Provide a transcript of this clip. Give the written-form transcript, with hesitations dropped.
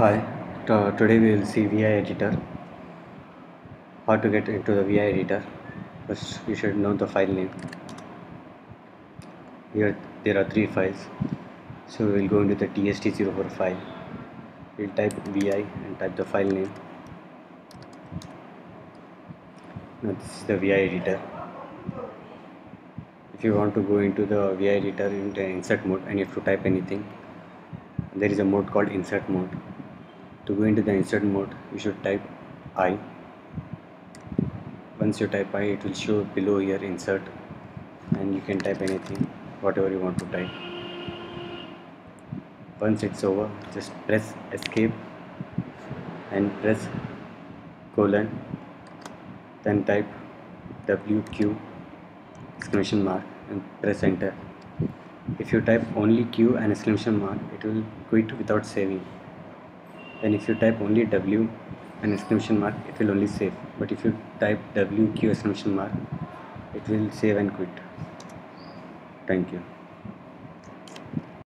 Hi, today we will see VI editor. How to get into the VI editor? First, you should know the file name. Here there are three files, so we will go into the tst04 file. We will type VI and type the file name. Now this is the VI editor. If you want to go into the VI editor in the insert mode and you have to type anything, there is a mode called insert mode. To go into the insert mode, you should type I. Once you type I, it will show below here insert, and you can type anything, whatever you want to type. Once it's over, just press escape and press colon, then type WQ exclamation mark and press enter. If you type only Q and exclamation mark, it will quit without saving. And if you type only W and exclamation mark, it will only save. But if you type WQ exclamation mark, it will save and quit. Thank you.